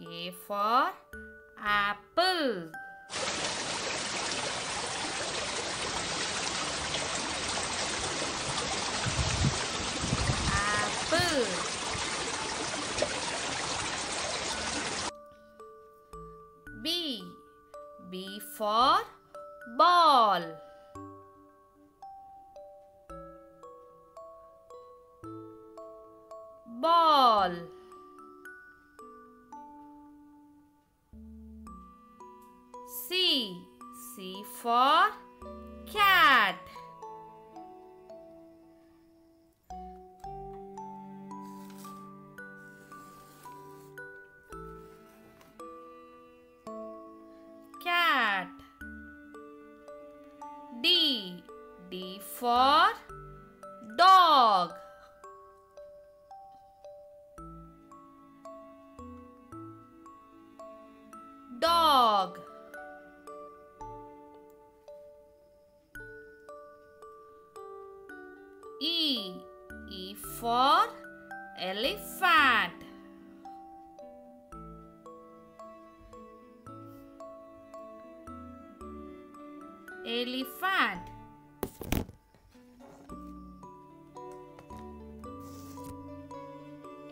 A for apple. Apple. B. B for ball. Ball. C. C for cat. Cat. D. D for dog. Dog. E. E for elephant. Elephant.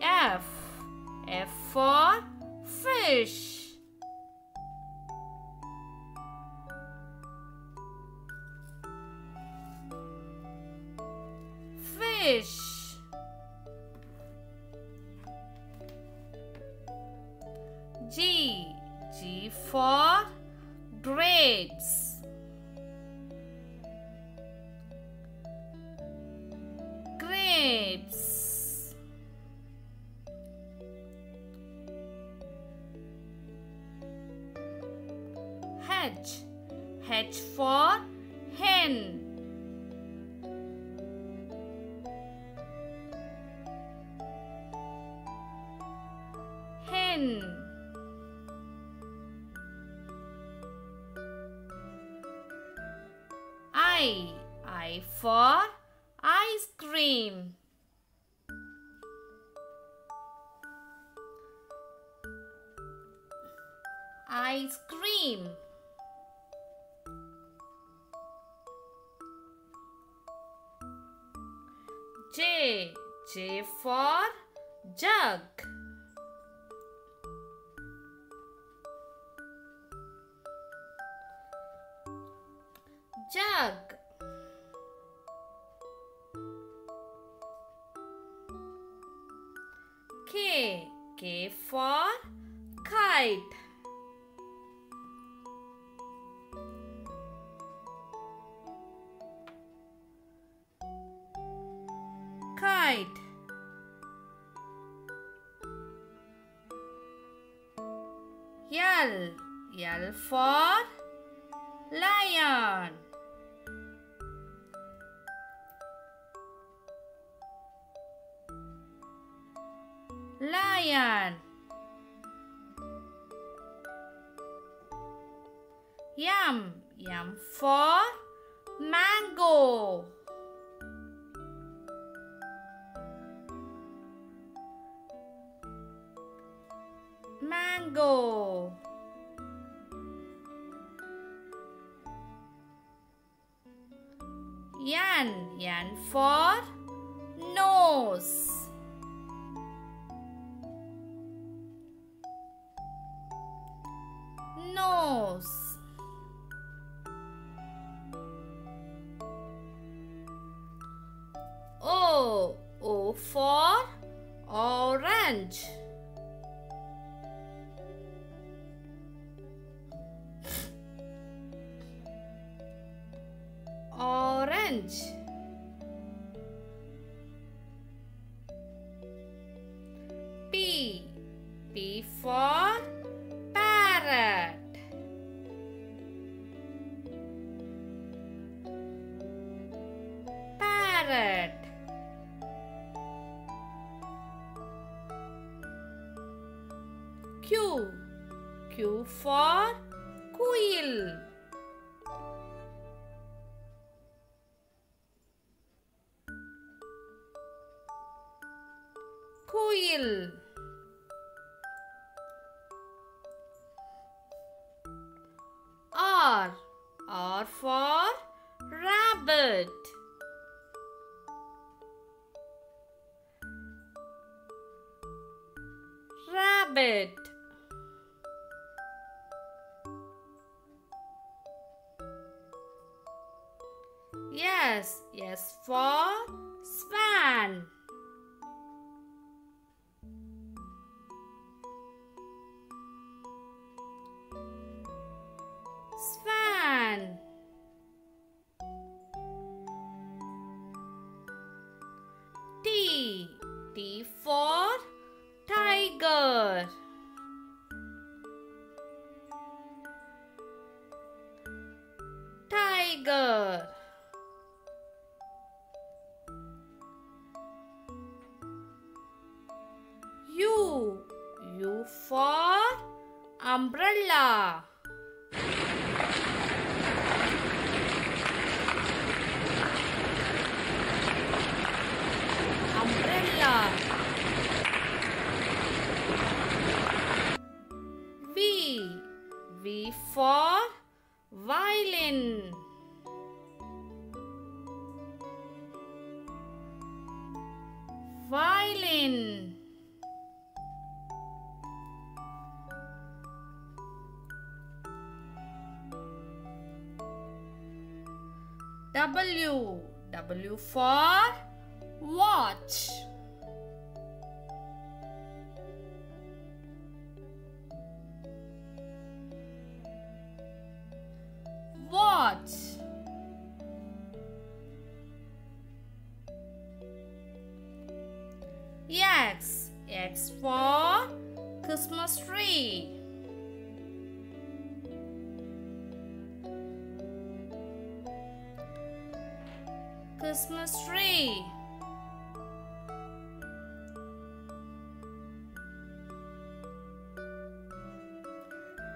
F. F for fish. Fish. G. G for grapes. Grapes. H. H for hen. Hen. I. I for ice cream. Ice cream. J. J for jug. Jug. K. K for kite. Kite. L. L for lion. Lion. Yum. Yum for mango. Mango. Yan. Yan for nose. Nose. O. O for orange. Orange. P. P for parrot. Parrot. Q. Q for quail. Quail. R for rabbit. Rabbit. Yes, yes for swan. Swan. T. T for tiger. Tiger. U. U for umbrella. V for violin. Violin. W. W for watch. Watch. X. X for Christmas tree. Christmas tree.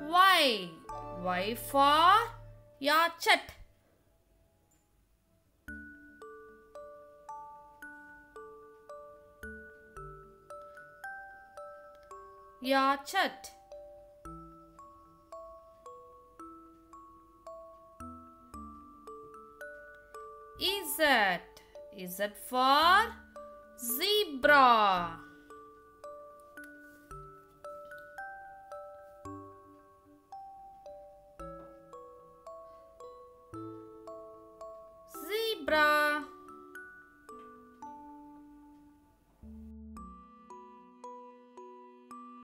Y. Y for yachet. Yachet. Is it for zebra?